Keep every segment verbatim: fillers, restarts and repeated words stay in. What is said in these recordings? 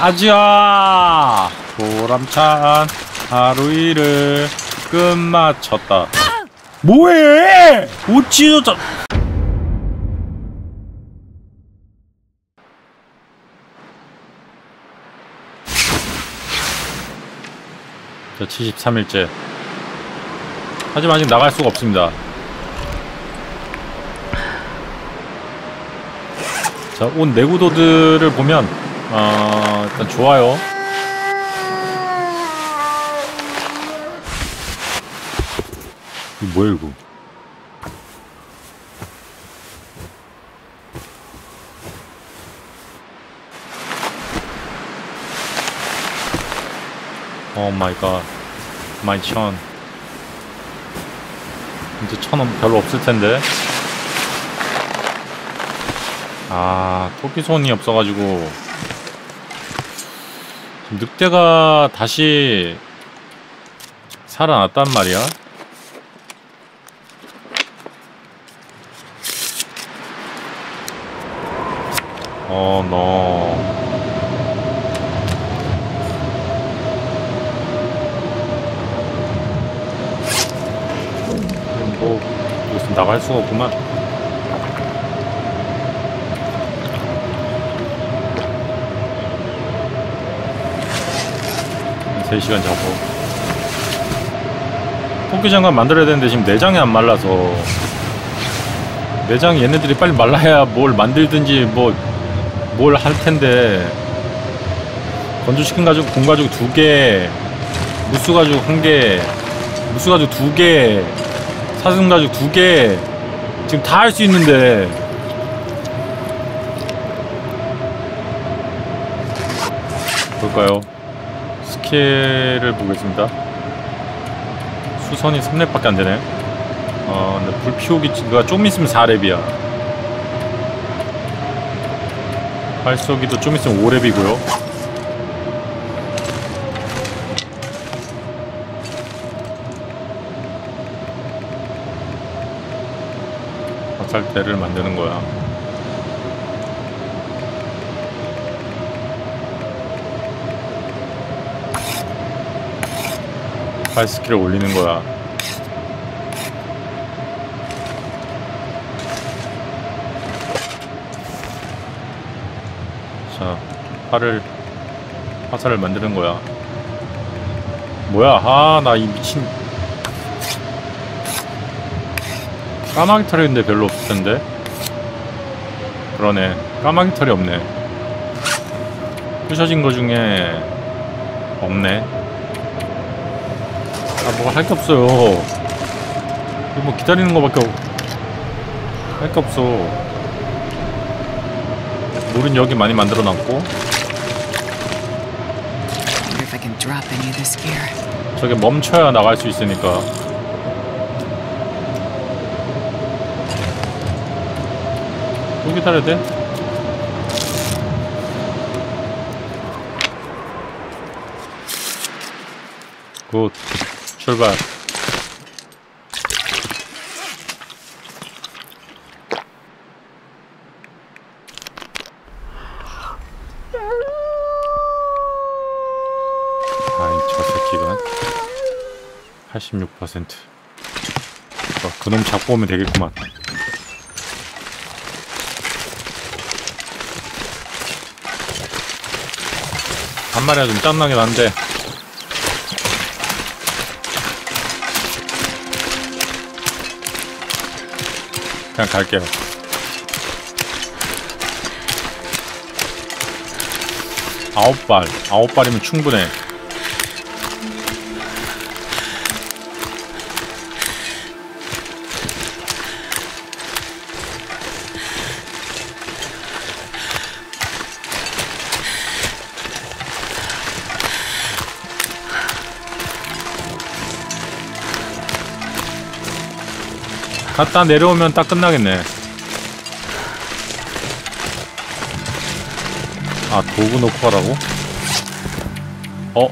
가자. 보람찬 하루 일을 끝마쳤다. 뭐해? 어찌저자. 자, 칠십삼 일째. 하지만 아직 나갈 수가 없습니다. 자, 온 내구도들을 보면 어, 일단 좋아요. 이거 뭐야 이거? 오 마이 갓. 마이 천. 이제 천 원 별로 없을 텐데. 아, 토끼손이 없어가지고 늑대가 다시 살아났단 말이야. 어, 너. 뭐, 무슨 나갈 수가 없구만. 세 시간 잡고 토끼장갑 만들어야 되는데 지금 내장이 안 말라서 내장이 얘네들이 빨리 말라야 뭘 만들든지 뭐 뭘 할텐데 건조치킨 가지고 공 가지고 두 개 무스 가지고 한 개 무스 가지고 두 개 사슴 가지고 두 개 지금 다 할 수 있는데 볼까요? 스킬을 보겠습니다. 수선이 삼 렙밖에 안되네. 어, 근데 불피우기가 좀 있으면 사 렙이야. 활쏘기도 좀 있으면 오 렙이고요. 화살대를 만드는 거야. 스킬을 올리는 거야. 자, 활을 화살을 만드는 거야. 뭐야? 아, 나 이 미친 까마귀 털인데 별로 없을 텐데. 그러네, 까마귀 털이 없네. 부셔진 거 중에 없네. 아, 뭐가 할 게 없어요. 뭐 기다리는 거 밖에 할 게 없어. 물은 여기 많이 만들어 놨고. 저게 멈춰야 나갈 수 있으니까. 또 기다려야 돼? 굿. 출발. 아이, 저 새끼가. 팔십육 퍼센트. 어, 그놈 잡고 오면 되겠구만. 한 마리가 좀 짬나긴 한데. 그냥 갈게요. 아홉 발, 아홉 발이면 충분해. 갔다 내려오면 딱 끝나겠네. 아, 도구 놓고 가라고? 어?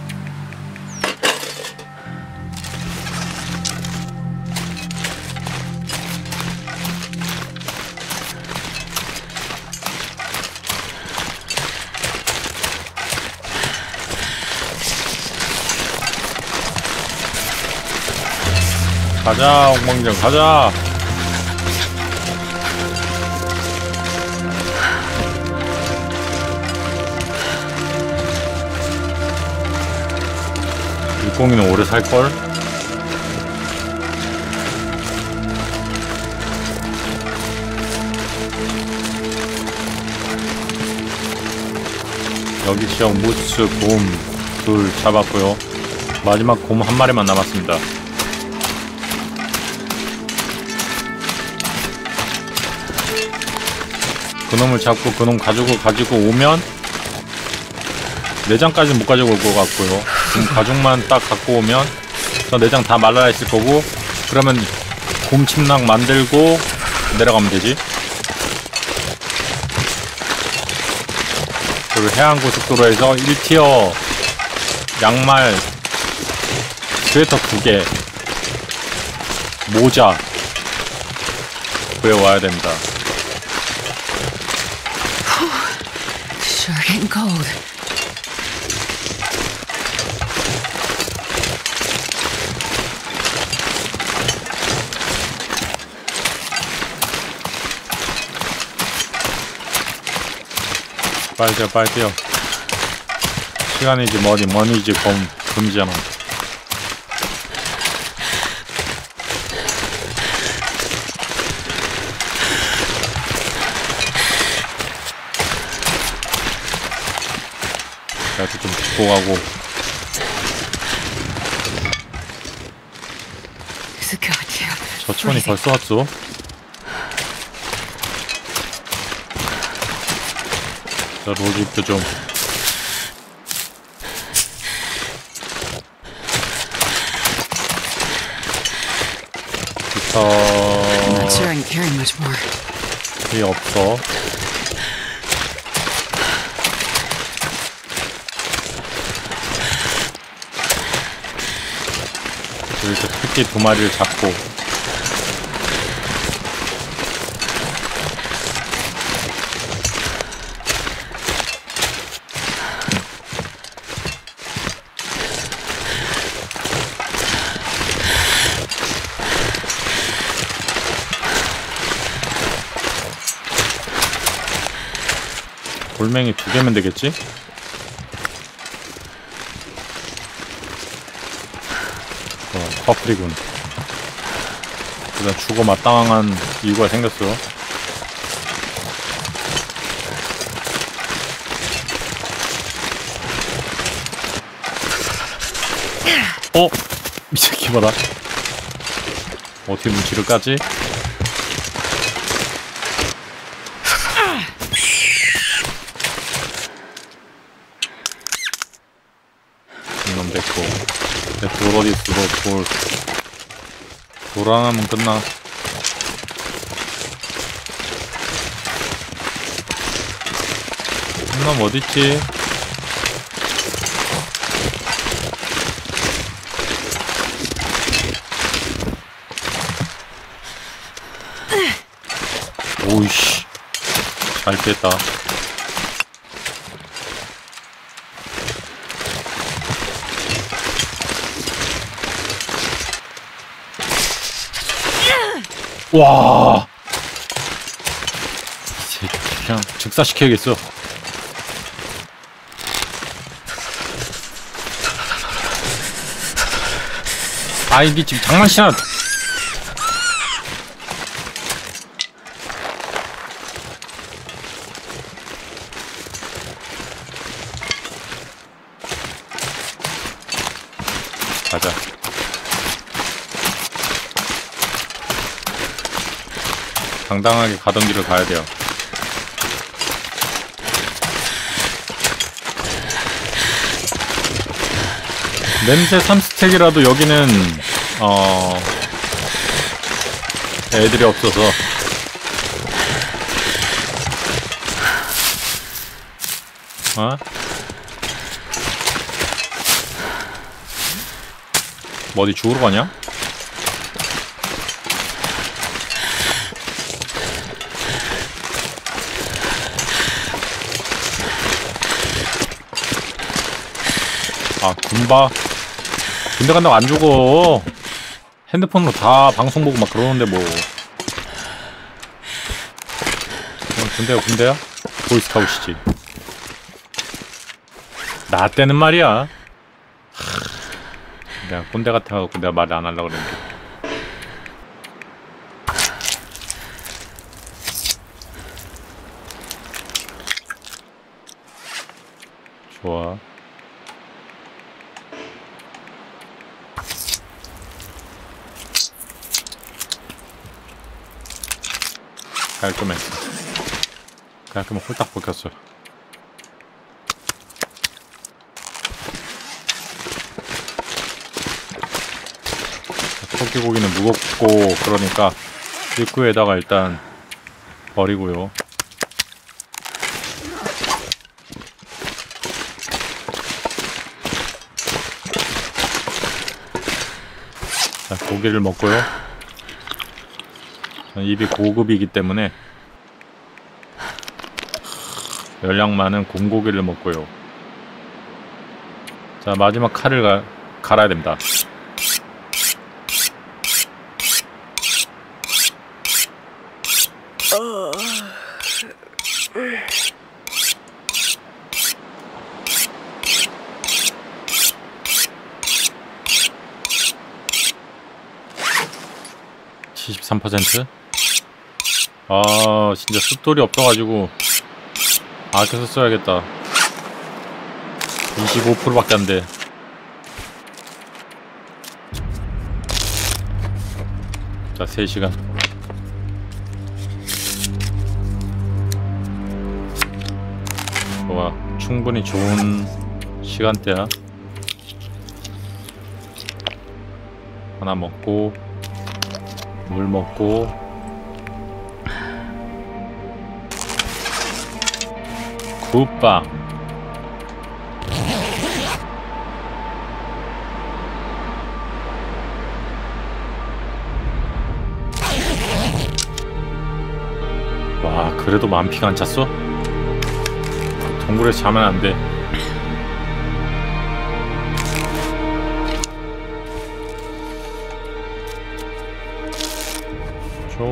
가자, 홍방장, 가자! 물고기는 오래 살걸? 여기 지역 무스, 곰, 둘 잡았고요. 마지막 곰 한 마리만 남았습니다. 그놈을 잡고 그놈 가지고 가지고 오면 내장까지는 못 가지고 올 것 같고요. 지금 가죽만 딱 갖고 오면 저 내장 다 말라 있을 거고, 그러면 곰 침낭 만들고 내려가면 되지. 그리고 해안고속도로에서 일 티어 양말, 스웨터 두 개, 모자 구해와야 됩니다. Sure getting cold. 빨리 뛰어, 빨리 뛰어. 시간이지 머니, 머니지 검, 금이잖아. 나도 좀 짚고 가고. 저 촌이 벌써 왔어? 자, 로즈입도 좀. 기타... 이 없어. 여기서 토끼 두 마리를 잡고. 돌멩이 두 개면 되겠지? 어, 커플이군. 일단 죽어 마땅한 이유가 생겼어. 어? 이 새끼 봐라. 어떻게 눈치를 까지? 돌 어디 있어? 돌. 돌 하나면 끝나. 한놈 어딨지? 오이씨. 잘 뺐다. 와, 그냥 즉사시켜야겠어. 아, 이게 지금 장난치나. 가자. 당당하게 가던 길을 가야 돼요. 냄새 삼 스택이라도 여기는 어... 애들이 없어서 어? 뭐 어디 죽으러 가냐? 아, 군바 군대 간다고 안 죽어. 핸드폰으로 다 방송 보고 막 그러는데 뭐. 군대야 군대야? 보이스카우시지. 나 때는 말이야. 내가 꼰대 같아갖고 내가 말을 안 하려고 그랬는데. 좋아. 깔끔해. 깔끔해. 홀딱 벗겼어. 토끼고기는 무겁고 그러니까 입구에다가 일단 버리고요. 자, 고기를 먹고요. 입이 고급이기 때문에 열량 많은 곰고기를 먹고요. 자, 마지막 칼을 가, 갈아야 됩니다. 칠십삼 퍼센트? 아, 진짜 숫돌이 없어가지고 아껴서 써야겠다. 이십오 퍼센트밖에 안 돼. 자, 세 시간. 좋아, 충분히 좋은 시간대야. 하나 먹고 물 먹고 국밥. 와, 그래도 만피가 안 찼어? 동굴에서 자면 안 돼.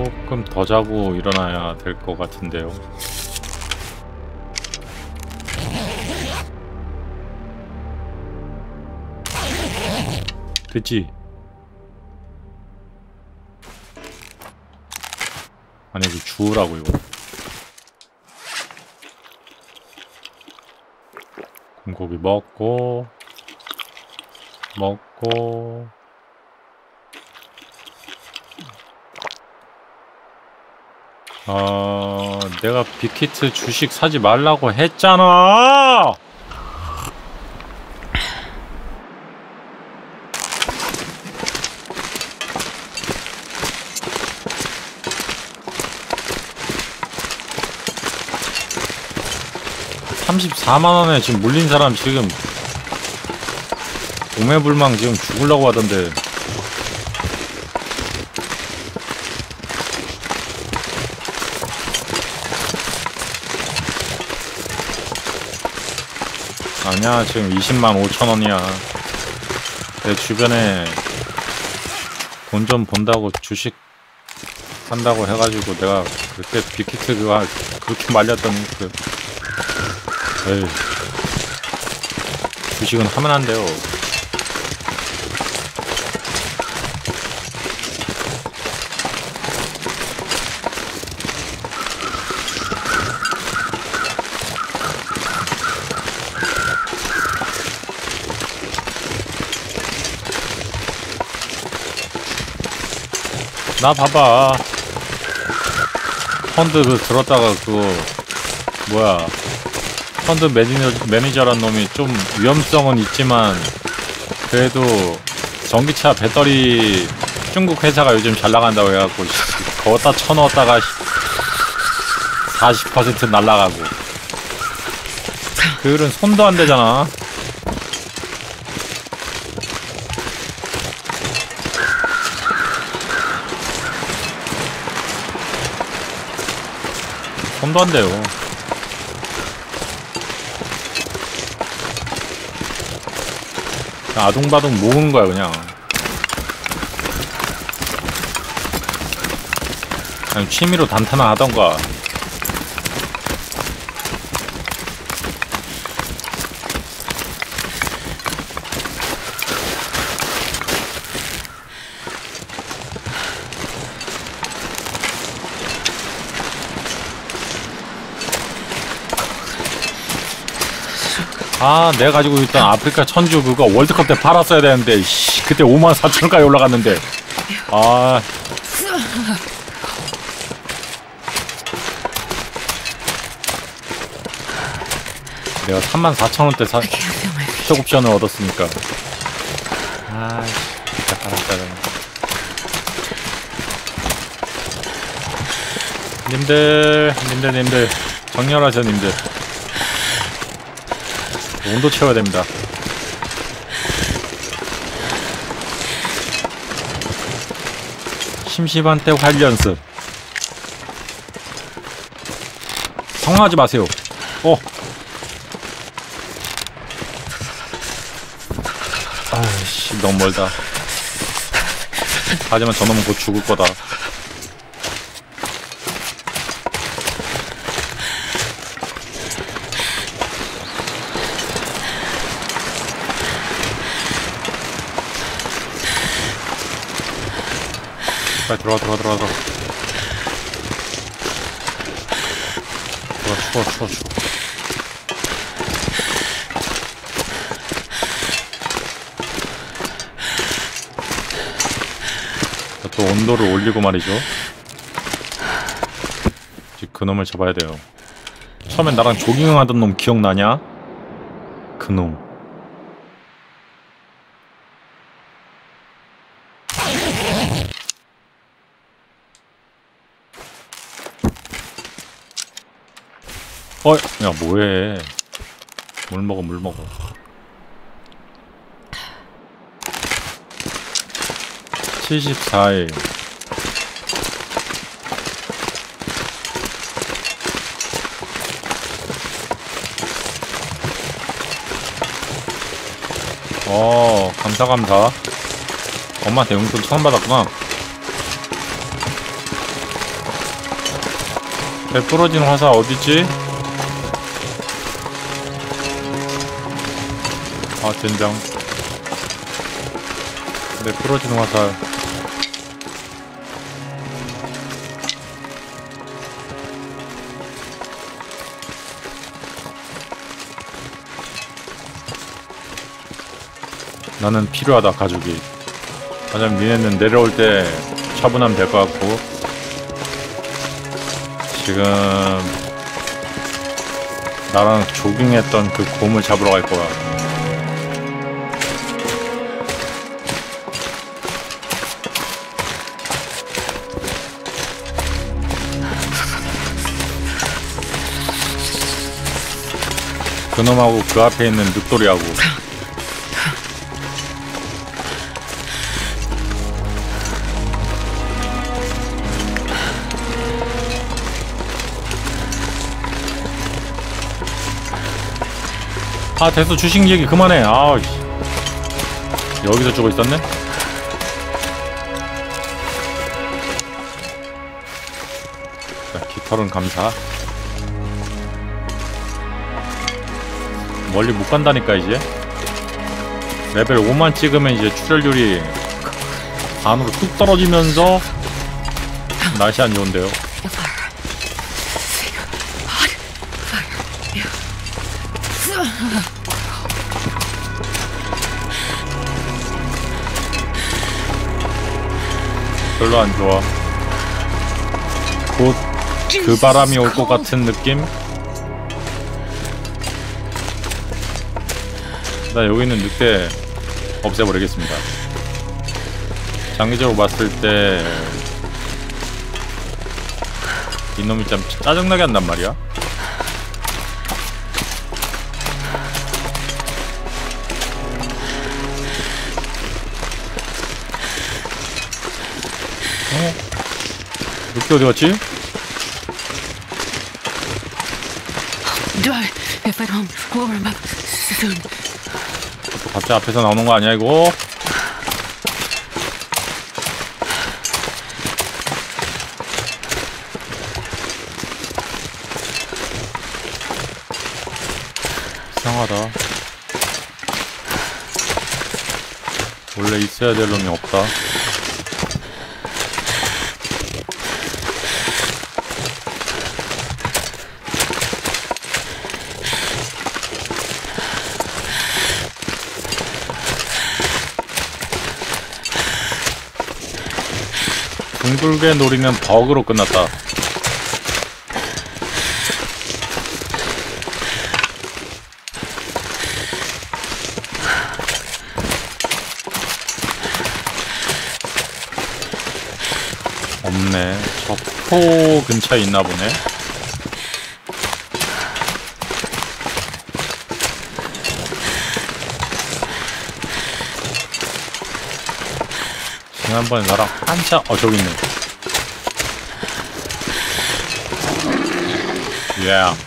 조금 더 자고 일어나야 될 것 같은데요. 됐지? 아니, 이거 주우라고, 이거. 곰고기 먹고, 먹고, 어... 내가 빅히트 주식 사지 말라고 했잖아! 삼십사만 원에 지금 물린 사람 지금 오매불망 지금 죽으려고 하던데. 아니야, 지금 이십만 오천 원이야. 내 주변에 돈 좀 본다고 주식 한다고 해가지고 내가 그렇게 빅히트 그거 그렇게 말렸더니 그 에이, 주식은 하면 안 돼요. 나 봐봐. 펀드 그 들었다가 그거 뭐야, 펀드 매니저, 매니저란 놈이 좀 위험성은 있지만 그래도 전기차 배터리 중국 회사가 요즘 잘 나간다고 해갖고 거기다 쳐넣었다가 사십 퍼센트 날라가고 그 일은 손도 안 되잖아. 손도 안 돼요. 아둥바둥 모으는 거야, 그냥. 그냥 취미로 단타나 하던가. 아, 내가 가지고 있던 아프리카 천주 그거 월드컵 때 팔았어야 되는데, 씨, 그때 오만 사천까지 올라갔는데. 아. 내가 삼만 사천 원대 사, 옵션을 얻었으니까. 아, 진짜 팔았어야 되는데. 님들, 님들, 님들. 정렬하셔, 님들. 온도 채워야 됩니다. 심심한 때 활 연습. 성화하지 마세요. 어. 아이씨, 너무 멀다. 하지만 저놈은 곧 죽을 거다. 빨리 들어와 들어와 들어와 들어와 들어와 들어와 들어와 또 온도를 올리고 말이죠. 이제 그놈을 잡아야 돼요. 처음엔 나랑 조깅하던 놈 기억나냐? 그놈 어, 야, 뭐해. 물 먹어, 물 먹어. 칠십사 일. 어, 감사, 감사. 엄마한테 용돈 처음 받았구나. 배 부러진 화사 어디지? 아, 젠장. 내 부러진 화살. 나는 필요하다, 가족이. 가장 니네는 내려올 때 차분하면 될 것 같고. 지금 나랑 조깅했던 그 곰을 잡으러 갈 거야. 그놈하고 그 앞에 있는 늑돌이하고. 아, 됐어. 주식 얘기 그만해. 아우, 여기서 죽어 있었네. 자, 깃털은 감사. 멀리 못 간다니까. 이제 레벨 오만 찍으면 이제 출혈률이 반으로 뚝 떨어지면서 날씨 안 좋은데요. 별로 안 좋아. 곧 그 바람이 올 것 같은 느낌? 나 여기 있는 늑대 없애버리겠습니다. 장기적으로 봤을 때 이놈이 참 짜증나게 한단 말이야. 어? 늑대 어디 갔지? 갑자기 앞에서 나오는 거 아니야 이거? 이상하다. 원래 있어야 될 놈이 없다. 둥글게 노리면 버그로 끝났다. 없네. 저 포 근처에 있나 보네. 지난번에 나랑 한참 어 저기 있네. 예. Yeah.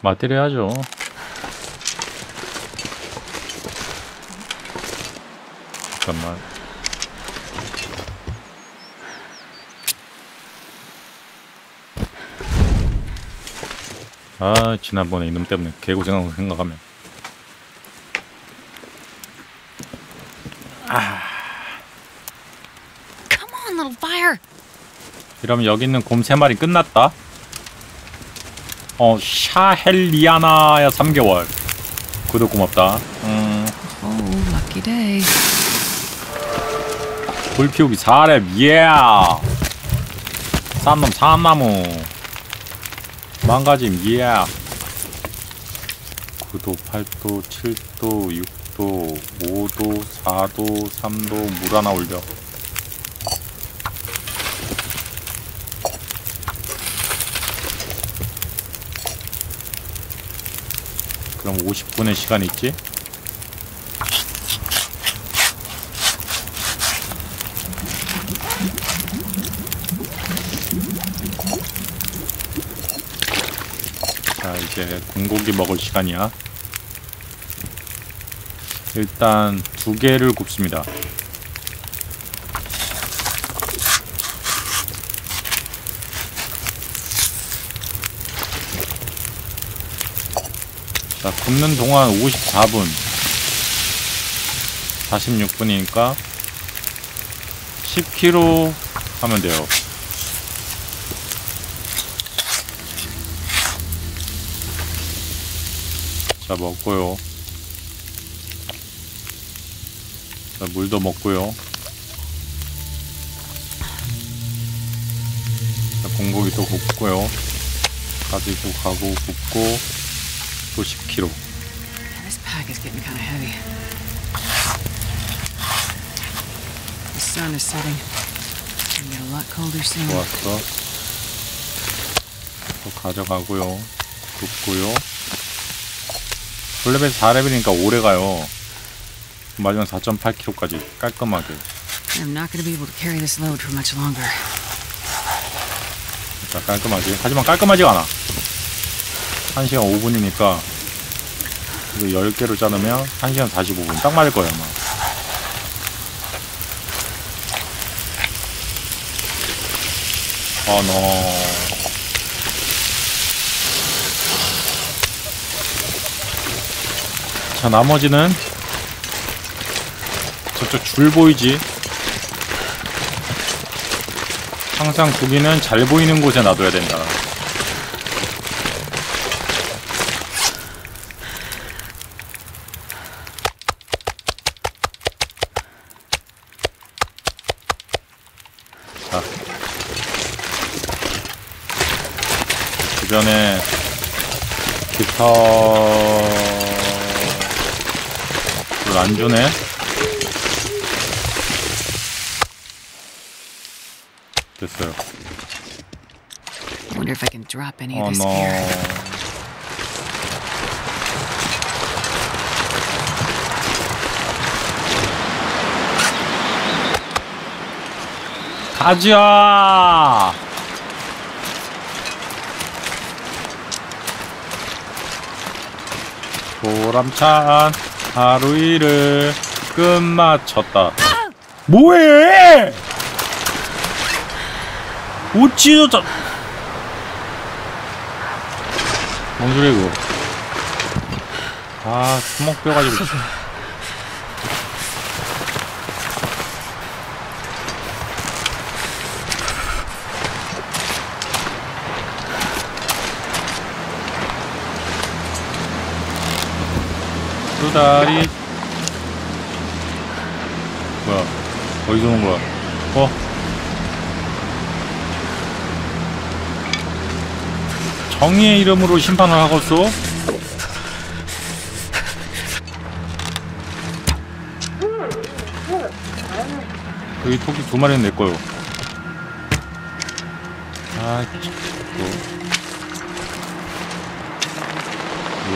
맞대려야죠. 잠깐만. 아, 지난번에 이놈 때문에 개고생하고 생각하면. 아. Come on, little fire. 이러면 여기 있는 곰 세 마리 끝났다. 어, 샤헬리아나야 삼 개월. 구독 고맙다. 음. Oh, lucky day. 불 피우기 사 렙. 예. 쌈놈 산나무. 망가짐. 예. Yeah. 구도 팔 도 칠 도 육 도 오 도 사 도 삼 도 물 하나 올려. 그럼 오십 분의 시간 있지? 이제 군고기 먹을 시간이야. 일단 두 개를 굽습니다. 자, 굽는 동안 오십사 분. 사십육 분이니까 십 킬로그램 하면 돼요. 자, 먹고요. 자, 물도 먹고요. 자, 공고기도 굽고요. 가지고 가고 굽고 또 십 킬로그램. 좋았어. 또 가져가고요. 굽고요. 블레벨 사 렙이니까 오래 가요. 마지막 사 점 팔 킬로그램까지 깔끔하게. 자, 깔끔하지. 하지만 깔끔하지가 않아. 한 시간 오 분이니까 이거 열 개로 자르면 한 시간 사십오 분 딱 맞을 거예요, 아마. 아, 너. 자, 나머지는 저쪽 줄 보이지? 항상 고기는 잘 보이는 곳에 놔둬야 된다. 자, 주변에 기타 안 주네. 됐어요. 어, 너. 가자. 보람찬. 하루 일을 끝마쳤다. 뭐해? 어찌도 자... 뭔 소리야 이거. 아, 주먹 뼈가지고. 두 다리. 뭐야? 어디서 온 거야? 어? 정의의 이름으로 심판을 하겠소? 여기 토끼 두 마리는 내 거요. 아, 또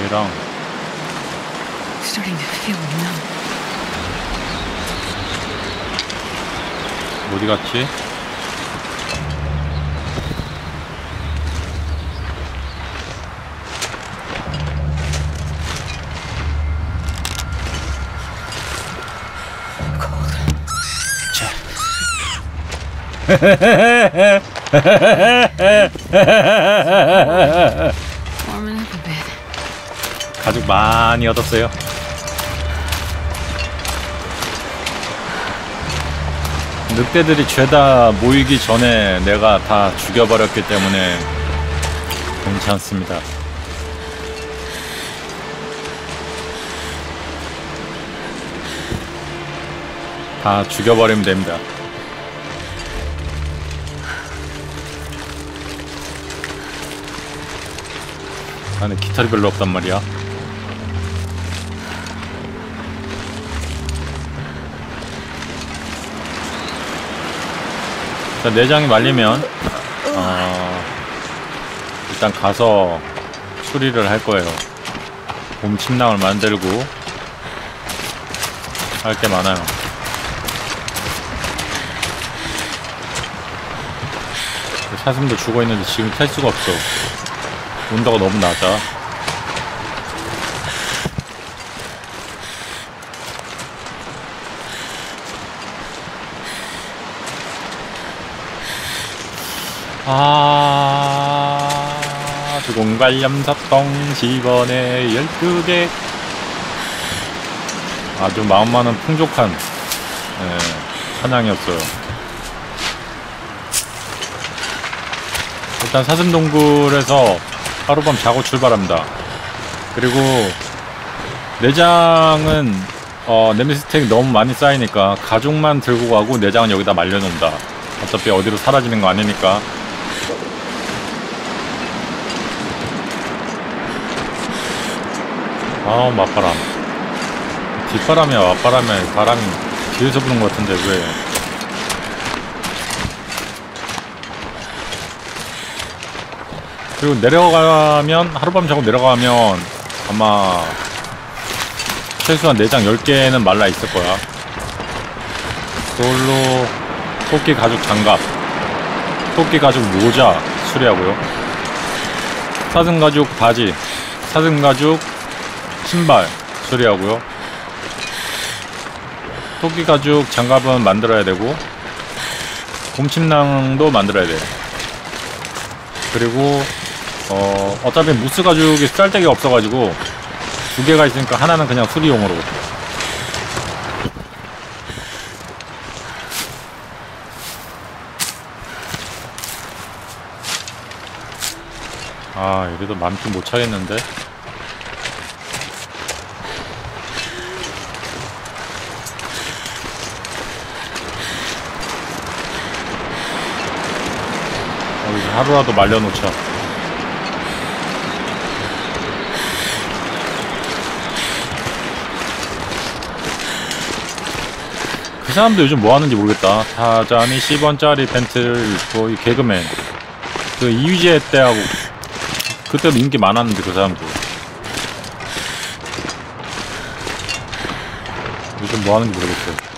얘랑. 어디 갔지? 가죽 많이 얻었어요. 늑대들이 죄다 모이기 전에 내가 다 죽여버렸기 때문에 괜찮습니다. 다 죽여버리면 됩니다. 나는 깃털이 별로 없단 말이야. 자, 내장이 말리면 어, 일단 가서 수리를 할 거예요. 곰 침낭을 만들고 할 게 많아요. 사슴도 죽어 있는데 지금 캘 수가 없어. 온도가 너무 낮아. 아, 주공갈염 섭동 집원에 열두 개. 아주 마음만은 풍족한, 예, 사냥이었어요. 일단 사슴동굴에서 하룻밤 자고 출발합니다. 그리고 내장은 어, 냄새 스택이 너무 많이 쌓이니까 가죽만 들고 가고 내장은 여기다 말려놓는다. 어차피 어디로 사라지는 거 아니니까. 아, 맞바람. 뒷바람이야, 맞바람이야. 바람이 뒤에서 부는 것 같은데, 왜. 그리고 내려가면, 하룻밤 자고 내려가면, 아마, 최소한 내장 열 개는 말라 있을 거야. 그걸로, 토끼 가죽 장갑, 토끼 가죽 모자 수리하고요. 사슴 가죽 바지, 사슴 가죽, 신발 수리하고요. 토끼 가죽 장갑은 만들어야 되고 곰침낭도 만들어야 돼요. 그리고 어, 어차피 무스 가죽이 쌀데기가 없어가지고 두 개가 있으니까 하나는 그냥 수리용으로. 아, 이래도 맘도 못 차겠는데. 하루라도 말려놓자. 그 사람도 요즘 뭐하는지 모르겠다. 사자미 십 원짜리 팬츠를 입고 이 개그맨 그 이휘재 때하고 그때도 인기 많았는데 그 사람도 요즘 뭐하는지 모르겠어요.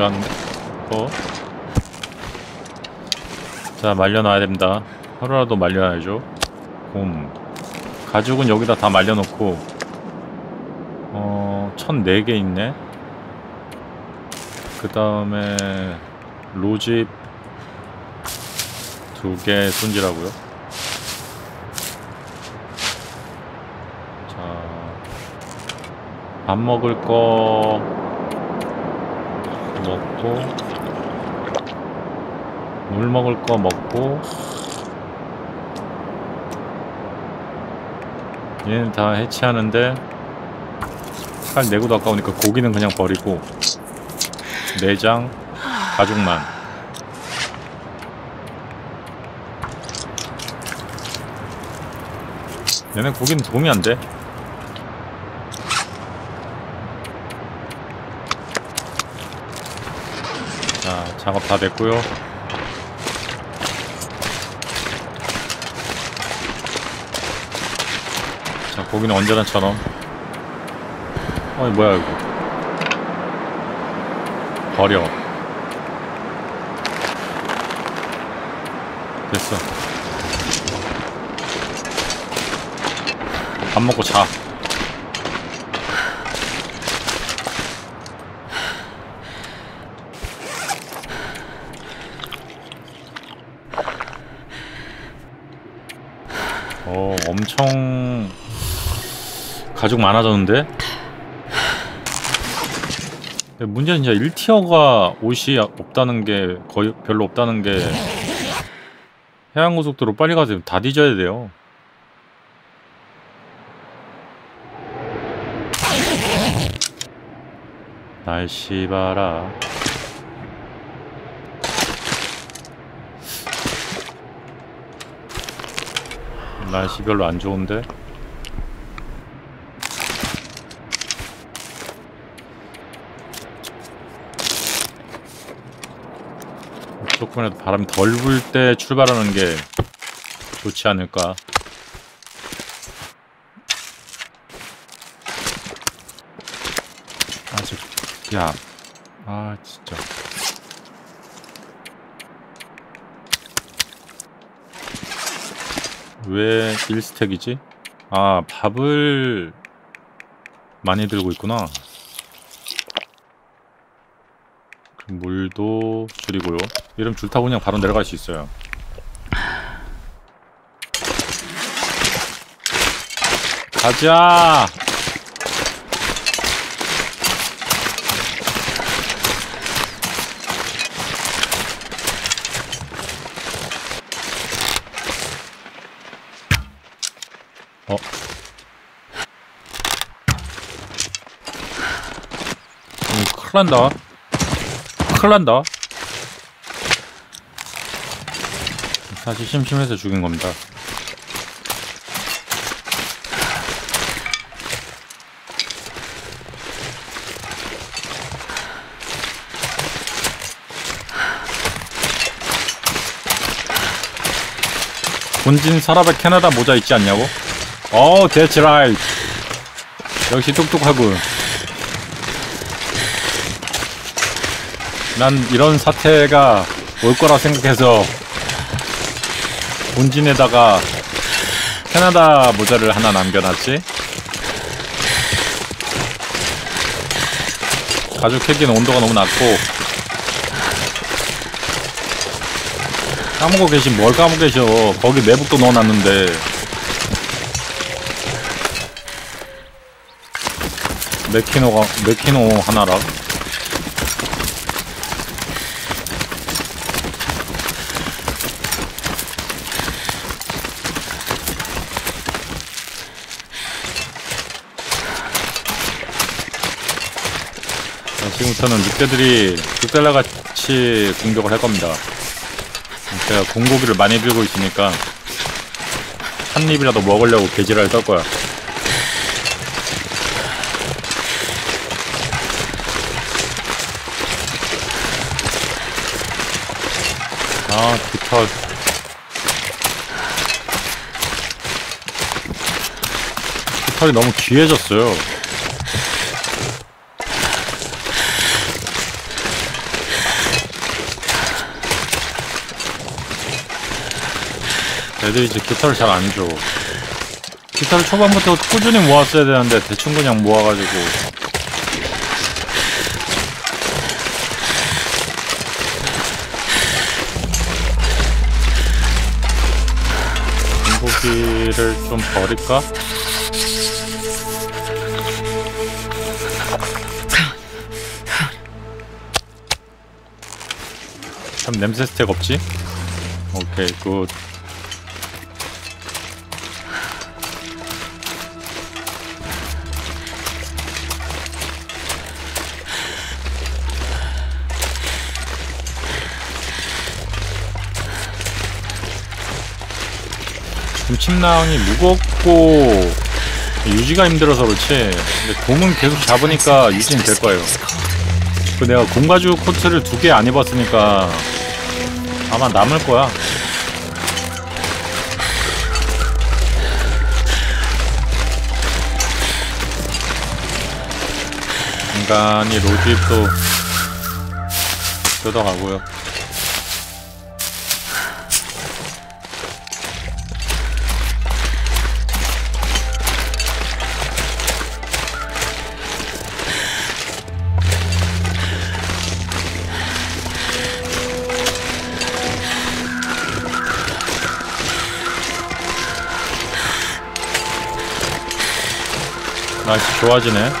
왜 안 어? 자, 말려놔야 됩니다. 하루라도 말려야죠. 곰. 가죽은 여기다 다 말려놓고, 어, 천 네 개 있네? 그 다음에, 로집 두 개 손질하고요. 자, 밥 먹을 거 먹고, 물 먹을 거 먹고, 얘는 다 해체하는데 칼 내구도 아까우니까 고기는 그냥 버리고 내장, 가죽만. 얘네 고기는 도움이 안 돼. 자, 작업 다 됐고요. 자, 고기는 언제나처럼. 어이, 뭐야 이거. 버려. 됐어. 밥 먹고 자. 어, 엄청 가죽 많아졌는데? 문제는 진짜 일 티어가 옷이 없다는 게, 거의 별로 없다는 게, 해안고속도로 빨리 가서 다 뒤져야 돼요. 날씨 봐라. 날씨 별로 안 좋은데? 조금이라도 바람이 덜 불 때 출발하는 게 좋지 않을까. 아직, 야, 아 진짜. 왜 일 스택이지? 아, 밥을 많이 들고 있구나. 물도 줄이고요. 이러면 줄 타고 그냥 바로 내려갈 수 있어요. 가자! 어? 음, 큰일 난다. 큰일 난다. 사실 심심해서 죽인 겁니다. 본진 서랍에 캐나다 모자 있지 않냐고? 어우, that's right. 역시 똑똑하군. 난 이런 사태가 올 거라 생각해서 본진에다가 캐나다 모자를 하나 남겨놨지. 가죽 캐기는 온도가 너무 낮고. 까먹고 계신, 뭘 까먹고 계셔. 거기 내복도 넣어놨는데. 메키노가, 메키노 하나라. 지금부터는 늑대들이 늑대라같이 공격을 할 겁니다. 제가 공고기를 많이 들고 있으니까 한 입이라도 먹으려고 개지랄 떨 거야. 아, 깃털. 깃털이 너무 귀해졌어요. 애들이 이제 기타를 잘 안 줘. 기타를 초반부터 꾸준히 모았어야 되는데 대충 그냥 모아가지고. 공고기를 좀 버릴까? 참 냄새 스택 없지? 오케이 굿. 침낭이 무겁고 유지가 힘들어서 그렇지. 근데 곰은 계속 잡으니까 유지는 될 거예요. 그 내가 곰가죽 코트를 두 개 안 입었으니까 아마 남을 거야. 간간히 로드입도 뜯어가고요. 날씨 좋아지네.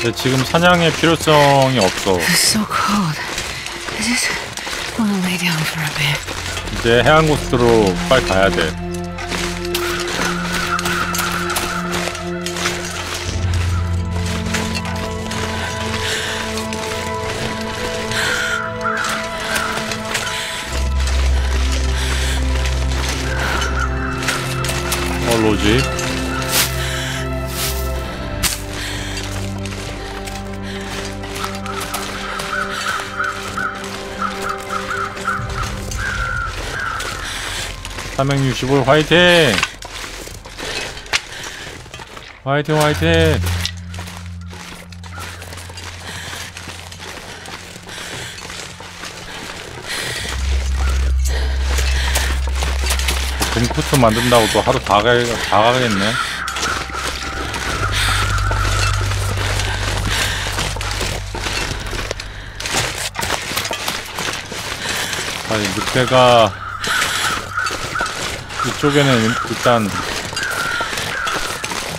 근데 지금 사냥의 필요성이 없어. 이제 해안 곳으로 빨리 가야 돼. 어, 로지. 삼백육십오 화이팅! 화이팅 화이팅! 곰코트 만든다고 또 하루 다, 가, 다 가겠네. 아니 늑대가 이쪽에는 일단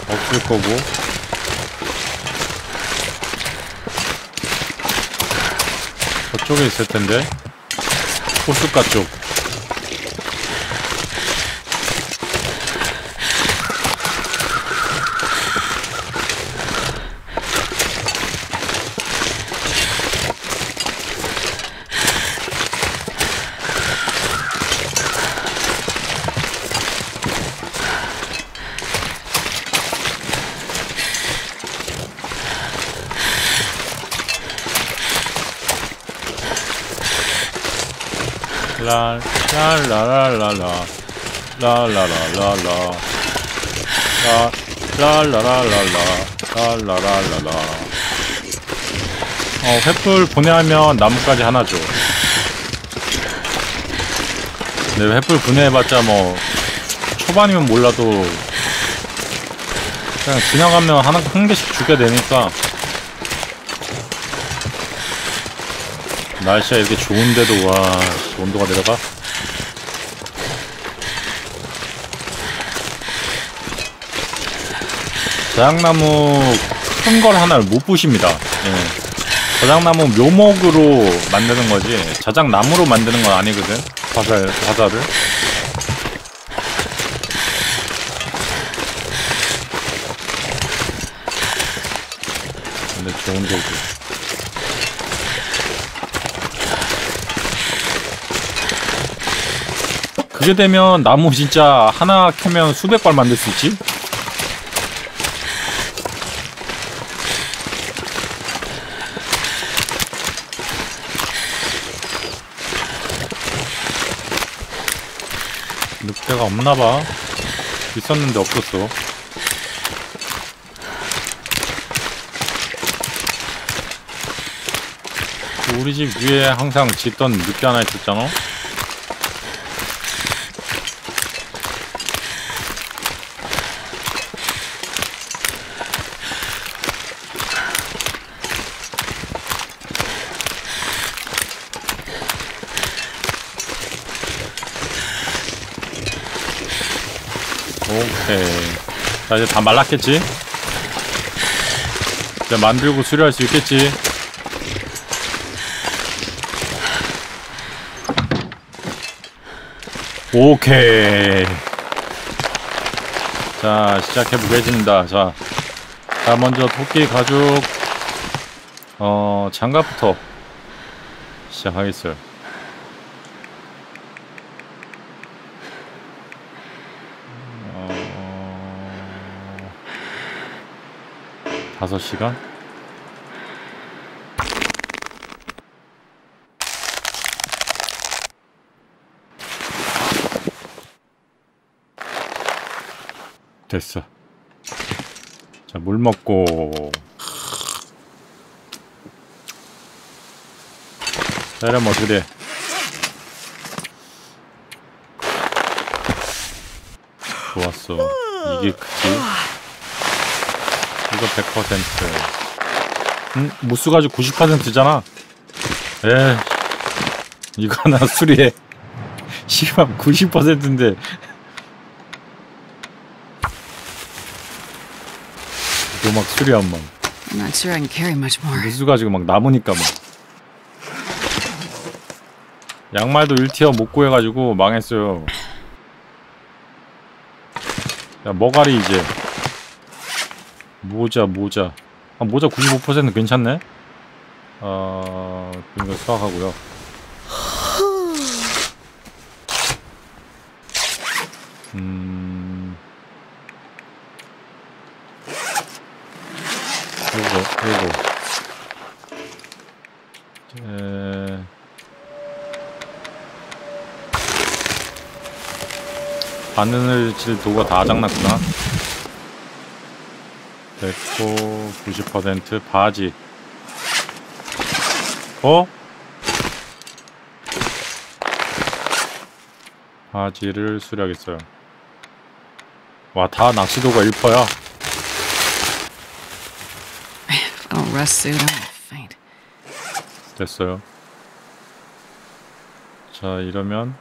없을 거고. 저쪽에 있을 텐데. 호숫가 쪽. 라라라라라 라라라라라 라라라라라라라라라라. 어, 횃불 분해하면 나뭇가지 하나 줘. 근데 횃불 분해해봤자 뭐 초반이면 몰라도 그냥 지나가면 하나 한 개씩 주게 되니까. 날씨가 이렇게 좋은데도 와 온도가 내려가? 자작나무 큰 걸 하나를 못 부십니다. 예. 자작나무 묘목으로 만드는 거지 자작나무로 만드는 건 아니거든. 과자, 과자를 근데 좋은 거고. 그게 되면 나무 진짜 하나 켜면 수백 발 만들 수 있지? 늑대가 없나봐. 있었는데 없었어. 우리 집 위에 항상 짖던 늑대 하나 있었잖아? 오케이. 자, 이제 다 말랐겠지? 이제 만들고 수리할 수 있겠지? 오케이. 자, 시작해보겠습니다. 자, 자 먼저 토끼 가죽 어 장갑부터 시작하겠어요. 어... 다섯 시간? 됐어. 자, 물 먹고. 자, 이러면 어떻게 돼? 좋았어. 이게 크지? 이거 백 퍼센트. 응? 무스 가지고 구십 퍼센트잖아? 에이. 이거 하나 수리해. 시간 구십 퍼센트인데. 막 수리한 막 무수 가지고 막 남으니까 막 양말도 일 티어 못 구해가지고 망했어요. 야, 머가리 이제 모자 모자 아 모자 구십오 퍼센트 괜찮네. 어... 이거 수확하고요. 음... 요거, 요거. 에... 바늘을 칠 도구가 다 장났구나. 됐고, 구십 퍼센트 바지. 어? 바지를 수리하겠어요. 와, 다 낚시도구가 일 퍼센트야. 됐어요. 자, 이러면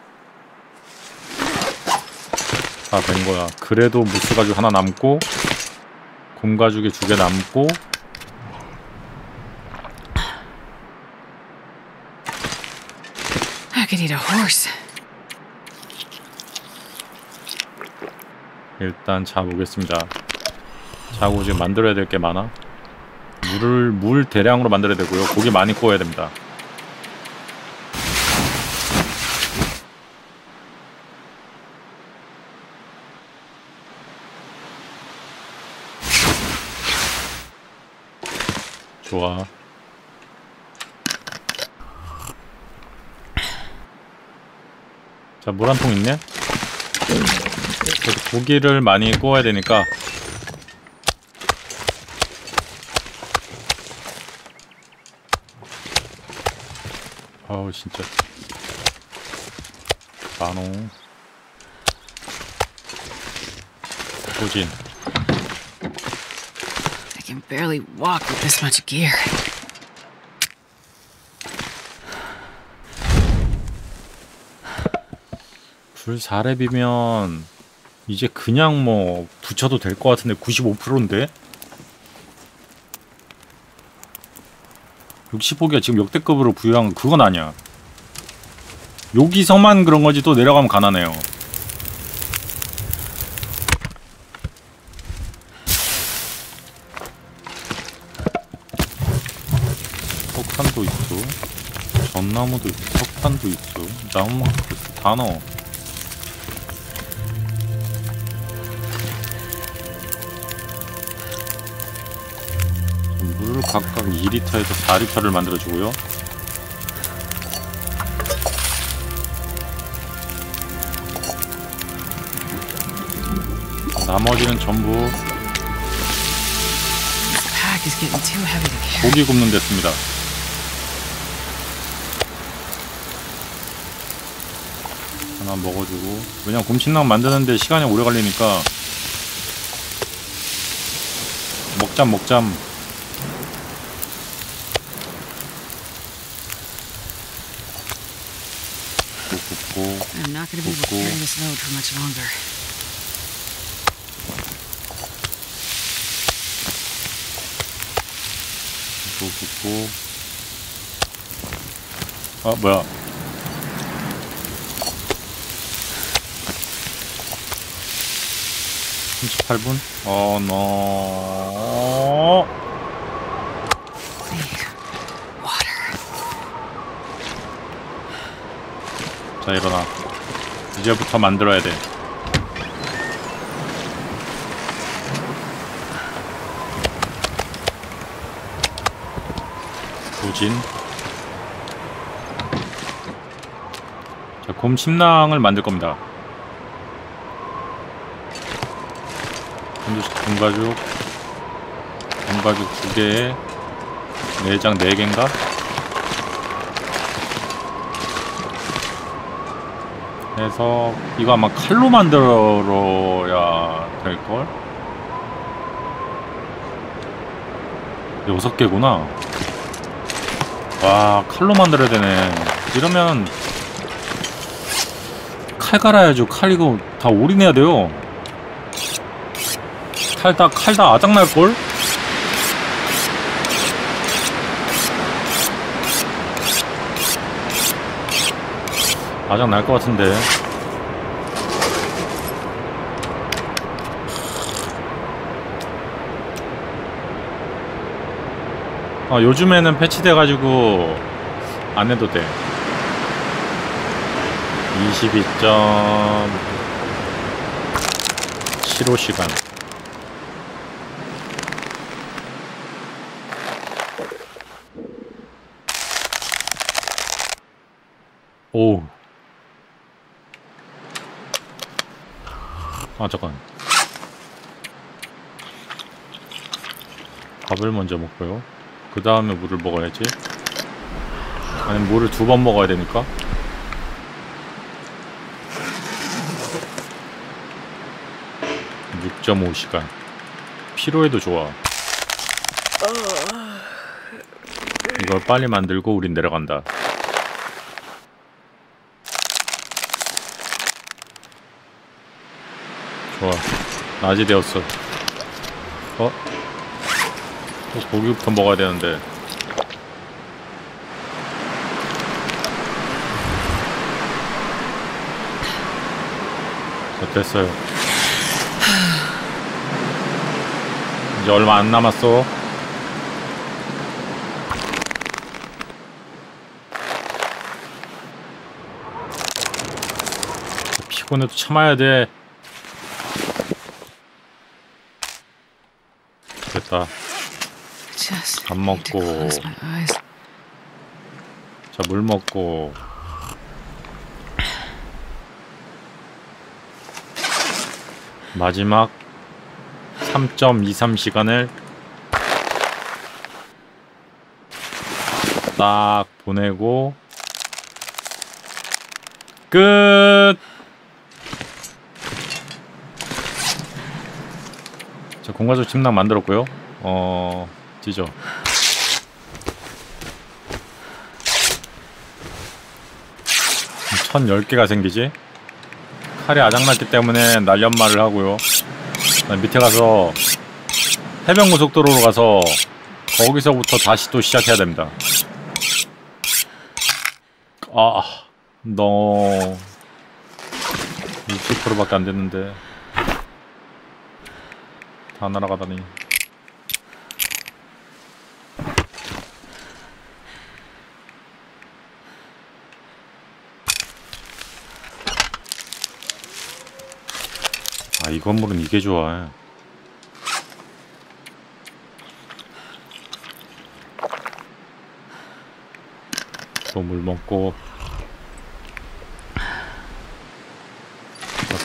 다 된거야. 그래도 무스가죽 하나 남고 곰가죽이 두 개 남고 일단 자보겠습니다. 자고 지금 만들어야 될게 많아. 물을 물 대량으로 만들어야 되고요. 고기 많이 구워야 됩니다. 좋아. 자, 물 한 통 있네. 고기를 많이 구워야 되니까. 아우 진짜 만홍 도진. I can barely walk with this much gear. 불 사 렙이면 이제 그냥 뭐 붙여도 될 것 같은데 구십오 퍼센트인데? 육십오기가 지금 역대급으로 부유한 그건 아니야. 여기서만 그런 거지 또 내려가면 가난해요. 석탄도 있어. 전나무도 있어. 석탄도 있어. 나무만 다 넣어. 물을 각각 이 리터에서 사 리터를 만들어주고요. 나머지는 전부 고기 굽는 데 씁니다. 하나 먹어주고. 왜냐면 곰친랑 만드는데 시간이 오래 걸리니까 먹잠 먹잠 굽고 굽고 굽고. 아 뭐야, 삼십팔 분? 어, 너. 자, 일어나. 이제부터 만들어야 돼. 부진. 자, 곰 침낭을 만들 겁니다. 금가죽, 금가죽 두 개에 내장 네 개인가? 해서 이거 아마 칼로 만들어야 될 걸? 여섯 개구나. 와, 칼로 만들어야 되네. 이러면 칼 갈아야죠. 칼 이거 다 올인해야 돼요. 칼다 칼다 아작날걸? 아작날 것 같은데. 아, 요즘에는 패치돼가지고 안해도 돼. 이십이 점 칠오 시간. 오. 아 잠깐. 밥을 먼저 먹고요. 그 다음에 물을 먹어야지. 아니 물을 두 번 먹어야 되니까. 육 점 오 시간. 피로에도 좋아. 이걸 빨리 만들고 우린 내려간다. 좋아, 낮이 되었어. 어? 고기부터 먹어야 되는데. 자, 됐어요. 이제 얼마 안 남았어. 피곤해도 참아야 돼. 밥 먹고, 자, 물 먹고, 마지막 삼 점 이삼 시간을 딱 보내고 끝. 자, 공가죽 침낭 만들었고요. 어... 지죠. 천열 개가 생기지? 칼이 아작났기 때문에 날연마를 하고요. 밑에 가서 해변고속도로로 가서 거기서부터 다시 또 시작해야 됩니다. 아... 너... 육십 퍼센트밖에 안 됐는데... 다 날아가다니. 아, 이 건물은 이게 좋아. 또 물 먹고. 아,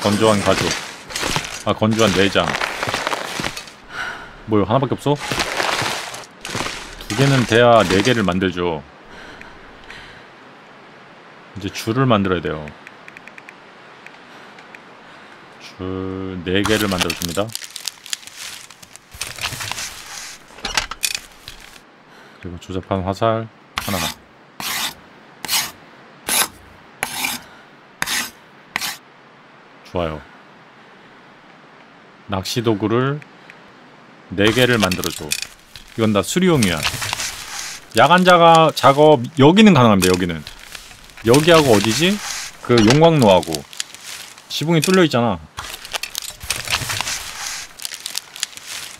건조한 가죽. 아, 건조한 내장. 뭐요, 하나밖에 없어? 두 개는 돼야 네 개를 만들죠. 이제 줄을 만들어야 돼요. 줄 네 개를 만들어줍니다. 그리고 조잡한 화살 하나만. 좋아요. 낚시 도구를 네 개를 만들어줘. 이건 다 수리용이야. 야간 작업, 작업 여기는 가능합니다. 여기는 여기하고 어디지? 그 용광로하고 지붕이 뚫려있잖아.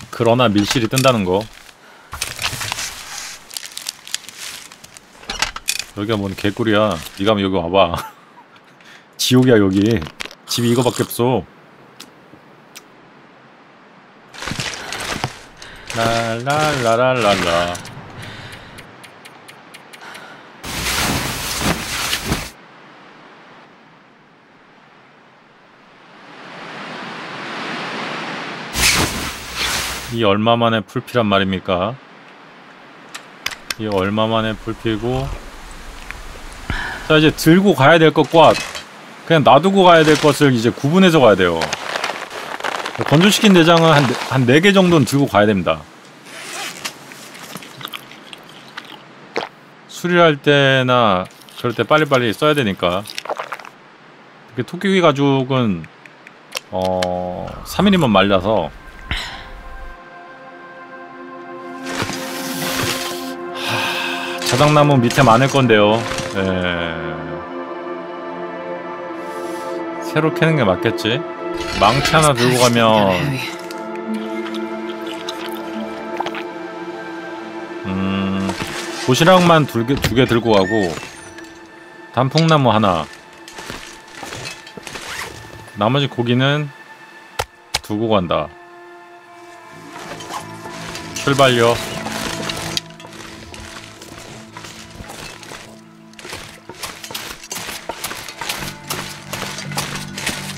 그러나 밀실이 뜬다는 거. 여기가 뭔 개꿀이야. 니가 한번 여기 와봐. 지옥이야 여기. 집이 이거밖에 없어. 랄랄랄랄랄라. 이 얼마만에 풀피란 말입니까? 이 얼마만에 풀피고. 자, 이제 들고 가야 될 것과 그냥 놔두고 가야 될 것을 이제 구분해서 가야 돼요. 건조시킨 내장은 한, 한 네 개 정도는 들고 가야 됩니다. 수리할 때나 그럴 때 빨리빨리 써야 되니까. 이렇게 토끼귀 가죽은 어... 삼 일이면 말라서. 하... 자작나무 밑에 많을 건데요. 에... 새로 캐는 게 맞겠지? 망치 하나 들고 가면. 도시락만 두 개, 두 개 들고 가고 단풍나무 하나, 나머지 고기는 두고 간다. 출발요.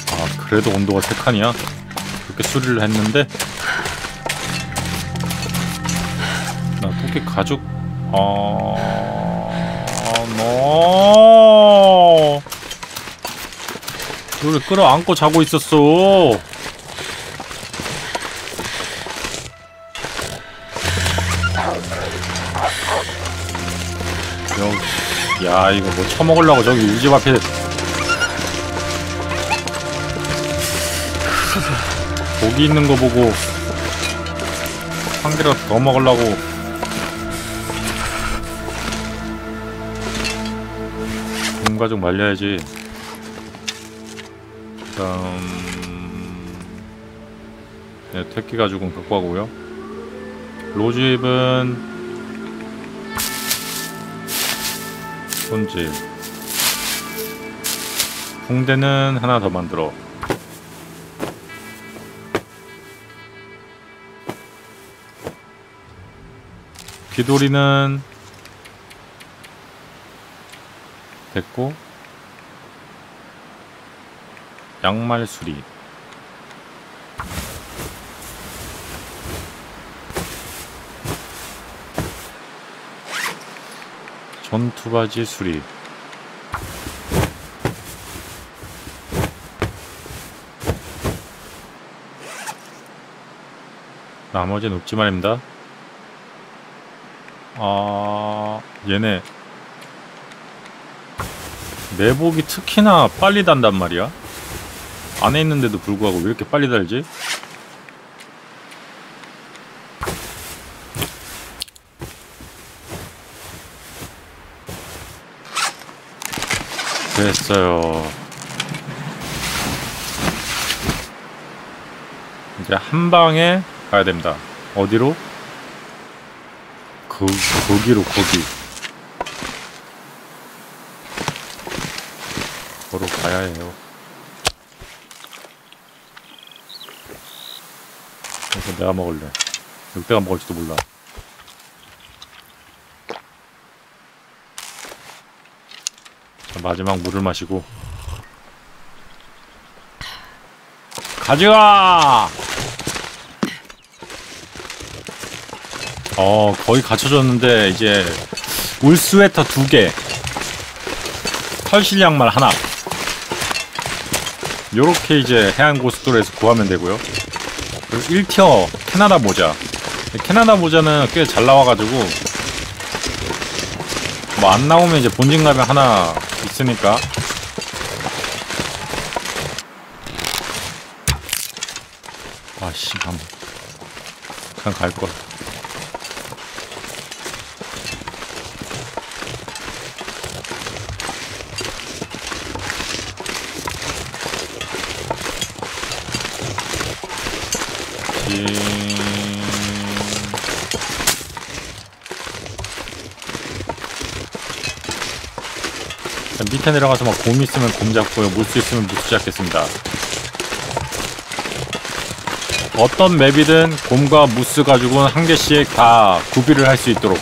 아, 그래도 온도가 세 칸이야? 그렇게 수리를 했는데? 나 토끼 가죽 어... 노. 왜 끌어안고 자고 있었어? 여... 야, 이거 뭐 처먹으려고 저기 우집 앞에 고기 있는 거 보고 한 개라도 더 먹으려고. 가족 말려야지. 음... 네, 택기 가죽은 갖고 가고요. 로즈잎은 손질. 홍대는 하나 더 만들어. 귀돌이는 됐고. 양말 수리. 전투바지 수리. 나머지는 없지 말입니다. 아... 얘네 내복이 특히나 빨리 단단 말이야? 안에 있는데도 불구하고 왜 이렇게 빨리 달지? 됐어요. 이제 한 방에 가야 됩니다. 어디로? 거, 거기로, 거기. 걸어 가야 해요. 그래서 내가 먹을래. 늑대가 먹을지도 몰라. 마지막 물을 마시고 가져가! 어, 거의 갖춰졌는데 이제 울 스웨터 두 개, 털실 양말 하나. 요렇게 이제 해안고속도로에서 구하면 되고요. 그리고 일 티어 캐나다 모자. 캐나다 모자는 꽤 잘 나와가지고 뭐 안 나오면 이제 본진 가면 하나 있으니까. 아씨, 감. 그냥 갈 것. 해야지. 밑에 내려가서 막 곰 있으면 곰 잡고요, 물수 있으면 물수 잡겠습니다. 어떤 맵이든 곰과 무스 가지고는 한 개씩 다 구비를 할 수 있도록.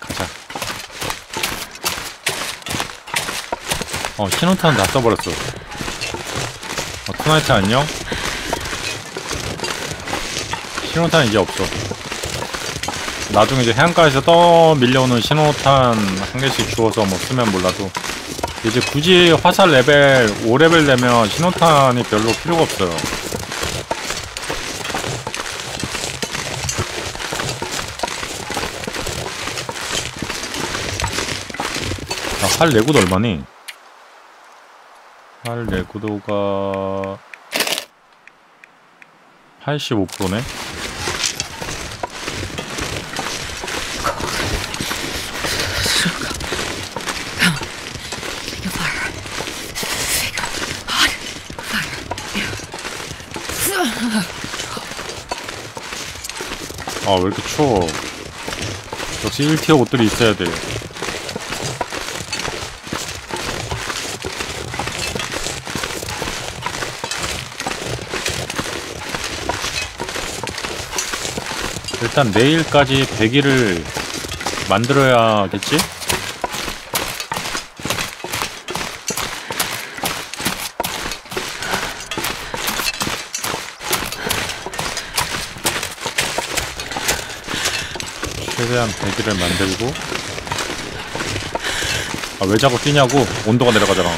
가자. 어, 신호탄 다 써버렸어. 어, 토나이트 안녕? 신호탄 이제 없어. 나중에 이제 해안가에서 떠 밀려오는 신호탄 한 개씩 주워서 뭐 쓰면 몰라도 이제 굳이 화살 레벨 오 레벨 되면 신호탄이 별로 필요가 없어요. 아, 활 내구도 얼마니? 활 내구도가 팔십오 퍼센트네? 아, 왜 이렇게 추워. 역시 일 티어 옷들이 있어야 돼. 일단 내일까지 배기를 만들어야겠지? 최대한 배기를 만들고. 아, 왜 자꾸 뛰냐고? 온도가 내려가잖아.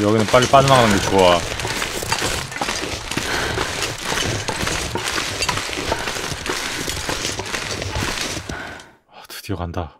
여기는 빨리 빠져나가는 게 좋아. 아, 드디어 간다.